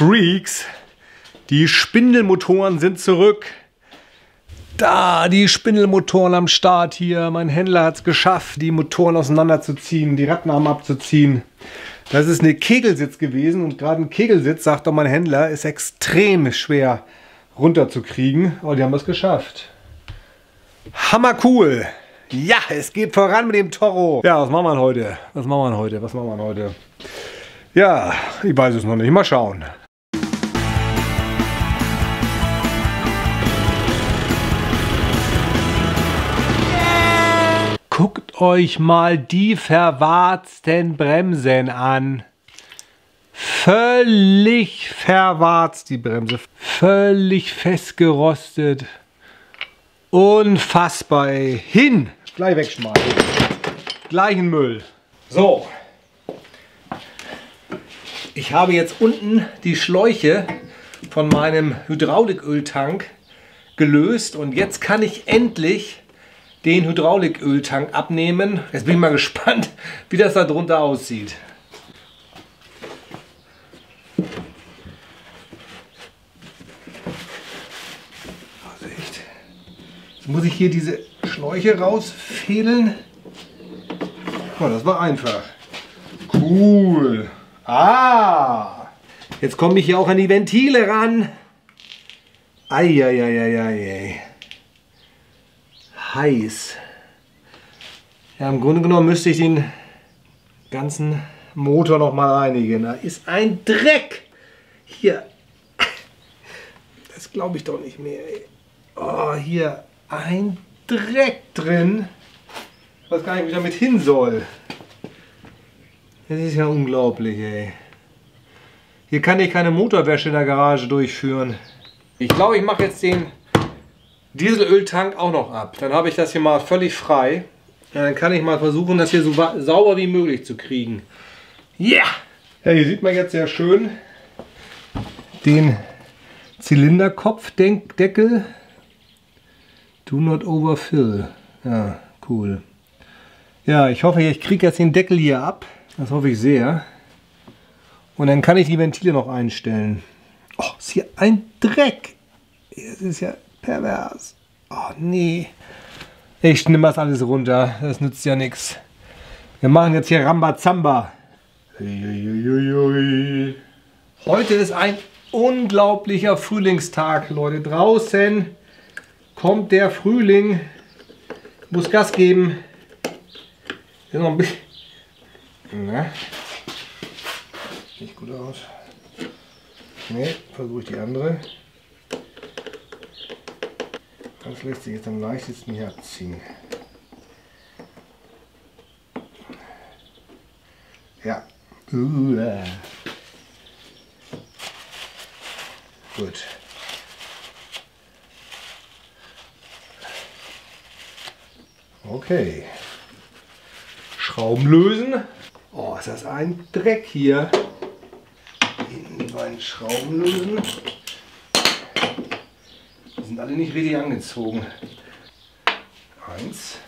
Freaks, die Spindelmotoren sind zurück. Da, die Spindelmotoren am Start hier. Mein Händler hat es geschafft, die Motoren auseinanderzuziehen, die Rattenarme abzuziehen. Das ist eine Kegelsitz gewesen und gerade ein Kegelsitz, sagt doch mein Händler, ist extrem schwer runterzukriegen. Aber die haben es geschafft. Hammer cool. Ja, es geht voran mit dem Toro. Ja, was machen wir heute? Was machen wir heute? Was machen wir heute? Ja, ich weiß es noch nicht. Mal schauen. Guckt euch mal die verwarzten Bremsen an. Völlig verwarzt die Bremse. Völlig festgerostet. Unfassbar, ey. Hin! Gleich wegschmeißen. Gleichen Müll. So. Ich habe jetzt unten die Schläuche von meinem Hydrauliköltank gelöst und jetzt kann ich endlich den Hydrauliköltank abnehmen. Jetzt bin ich mal gespannt, wie das da drunter aussieht. Vorsicht. Jetzt muss ich hier diese Schläuche rausfädeln. Oh, das war einfach. Cool. Ah! Jetzt komme ich hier auch an die Ventile ran. Eieieiei. Heiß. Ja, im Grunde genommen müsste ich den ganzen Motor noch mal reinigen. Da ist ein Dreck hier. Das glaube ich doch nicht mehr. Oh, hier ein Dreck drin. Ich weiß gar nicht, wie ich damit hin soll. Das ist ja unglaublich, ey. Hier kann ich keine Motorwäsche in der Garage durchführen. Ich glaube, ich mache jetzt den Dieselöltank auch noch ab. Dann habe ich das hier mal völlig frei. Ja, dann kann ich mal versuchen, das hier so sauber wie möglich zu kriegen. Yeah! Ja, hier sieht man jetzt sehr schön den Zylinderkopfdeckel. Do not overfill. Ja, cool. Ja, ich hoffe, ich kriege jetzt den Deckel hier ab. Das hoffe ich sehr. Und dann kann ich die Ventile noch einstellen. Oh, ist hier ein Dreck. Das ist ja pervers. Oh, nee. Ich nehme das alles runter. Das nützt ja nichts. Wir machen jetzt hier Rambazamba. Heute ist ein unglaublicher Frühlingstag, Leute. Draußen kommt der Frühling. Ich muss Gas geben. Hier noch ein bisschen. Na? Nicht gut aus. Ne, versuche ich die andere. Das lässt sich jetzt am leichtesten hier abziehen. Ja. Gut. Okay. Schrauben lösen. Oh, ist das ein Dreck hier. Hinten die beiden Schrauben lösen. Die sind alle nicht richtig angezogen. Eins.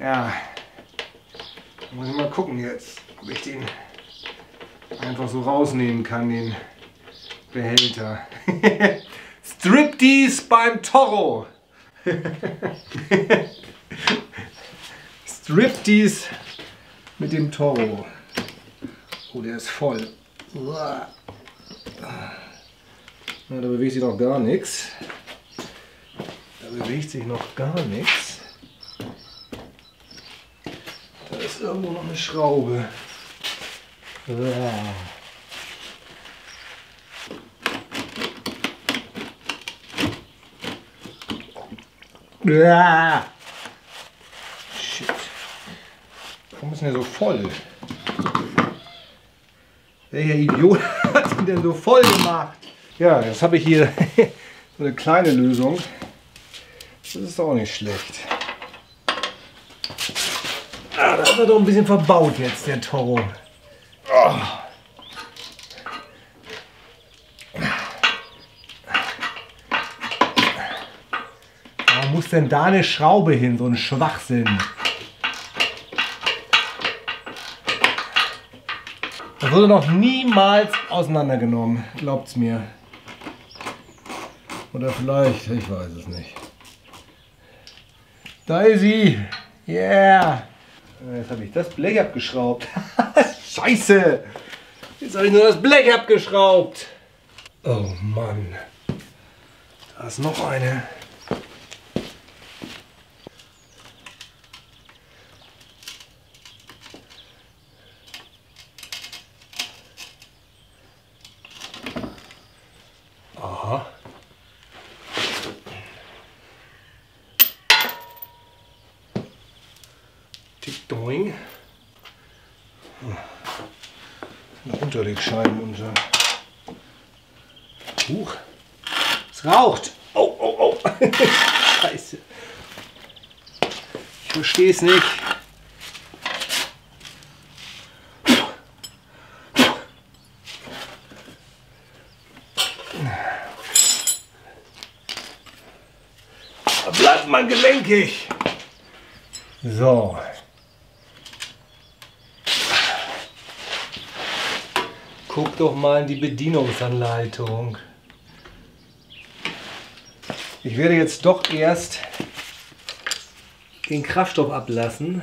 Ja. Muss ich mal gucken jetzt, ob ich den einfach so rausnehmen kann, den Behälter. Striptease beim Toro. Striptease mit dem Toro. Oh, der ist voll. Na, da bewegt sich noch gar nichts. Da bewegt sich noch gar nichts. Da ist irgendwo noch eine Schraube. Ja. Ja. Shit. Warum ist denn der so voll? Welcher Idiot hat ihn denn so voll gemacht? Ja, jetzt habe ich hier so eine kleine Lösung. Das ist auch nicht schlecht. Ah, da hat er doch ein bisschen verbaut jetzt, der Toro. Oh. Warum muss denn da eine Schraube hin? So ein Schwachsinn. Das wurde noch niemals auseinandergenommen. Glaubt's mir. Oder vielleicht, ich weiß es nicht. Da ist sie. Yeah. Jetzt habe ich das Blech abgeschraubt. Scheiße. Jetzt habe ich nur das Blech abgeschraubt. Oh Mann. Da ist noch eine. Aha. Tick-Doing. Noch Unterlegscheiben unter. Huch. Es raucht. Oh, oh, oh. Scheiße. Ich verstehe es nicht. Da bleibt man gelenkig. So. Guck doch mal in die Bedienungsanleitung. Ich werde jetzt doch erst den Kraftstoff ablassen.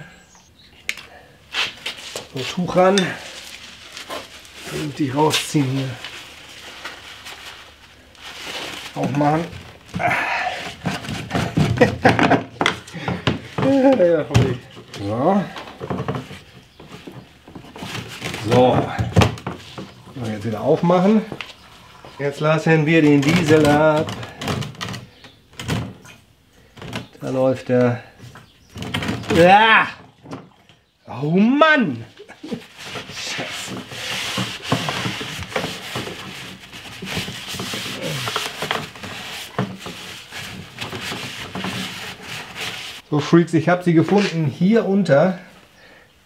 So, Tuch ran. Vernünftig rausziehen hier. Aufmachen. So. So. Jetzt wieder aufmachen. Jetzt lassen wir den Diesel ab. Da läuft er. Ah! Oh Mann! Scheiße. So Freaks, ich habe sie gefunden. Hier unter.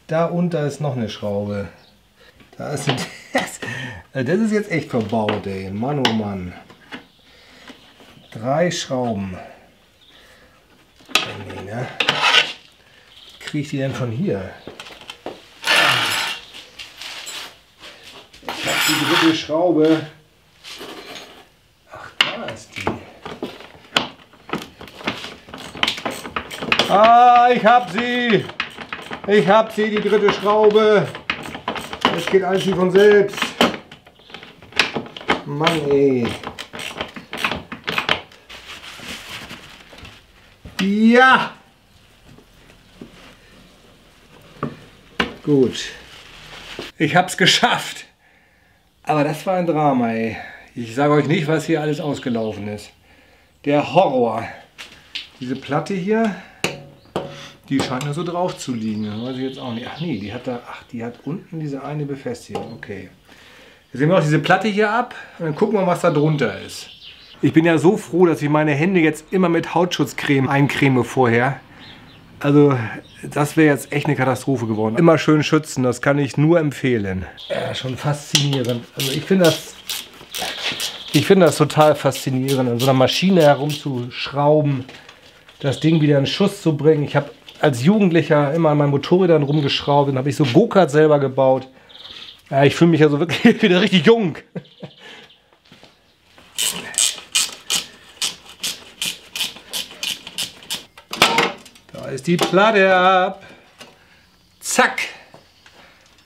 Da unter ist noch eine Schraube. Da ist das. Das ist jetzt echt verbaut, ey. Mann, oh Mann. 3 Schrauben. Ja. Kriege ich die denn von hier? Ich habe die dritte Schraube. Ach, da ist die. Ah, ich habe sie! Ich habe sie, die dritte Schraube. Das geht alles wie von selbst. Mann, ey. Ja! Gut. Ich hab's geschafft. Aber das war ein Drama, ey. Ich sage euch nicht, was hier alles ausgelaufen ist. Der Horror. Diese Platte hier, die scheint nur so drauf zu liegen. Das weiß ich jetzt auch nicht. Ach nee, die hat da, ach, die hat unten diese eine Befestigung. Okay. Jetzt nehmen wir auch diese Platte hier ab und dann gucken wir, was da drunter ist. Ich bin ja so froh, dass ich meine Hände jetzt immer mit Hautschutzcreme eincreme vorher. Also das wäre jetzt echt eine Katastrophe geworden. Immer schön schützen, das kann ich nur empfehlen. Ja, schon faszinierend. Also ich finde das total faszinierend, an so einer Maschine herumzuschrauben, das Ding wieder in Schuss zu bringen. Ich habe als Jugendlicher immer an meinen Motorrädern rumgeschraubt, dann habe ich so Go-Kart selber gebaut. Ja, ich fühle mich also wirklich wieder richtig jung. Ist die Platte ab. Zack.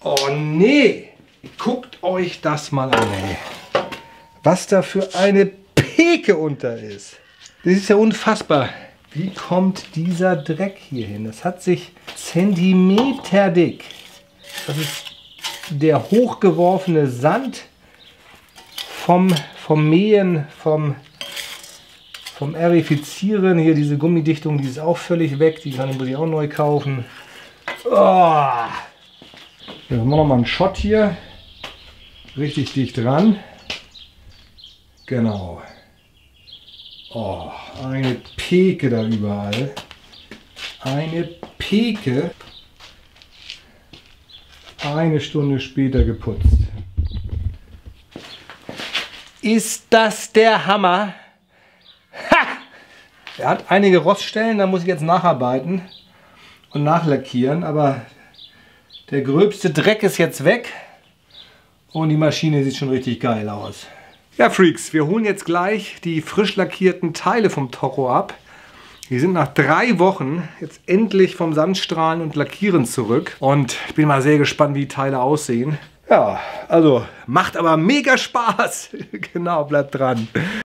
Oh nee. Guckt euch das mal an, ey. Was da für eine Peke unter ist. Das ist ja unfassbar. Wie kommt dieser Dreck hier hin? Das hat sich zentimeterdick. Das ist der hochgeworfene Sand vom Mähen, vom Aerifizieren, hier diese Gummidichtung, die ist auch völlig weg, die kann ich auch neu kaufen. Oh. Jetzt machen wir nochmal einen Shot hier, richtig dicht dran. Genau. Oh, eine Peke da überall. Eine Peke. Eine Stunde später geputzt. Ist das der Hammer? Er hat einige Roststellen, da muss ich jetzt nacharbeiten und nachlackieren, aber der gröbste Dreck ist jetzt weg und die Maschine sieht schon richtig geil aus. Ja Freaks, wir holen jetzt gleich die frisch lackierten Teile vom Toro ab. Die sind nach 3 Wochen jetzt endlich vom Sandstrahlen und Lackieren zurück. Und ich bin mal sehr gespannt, wie die Teile aussehen. Ja, also macht aber mega Spaß. Genau, bleibt dran.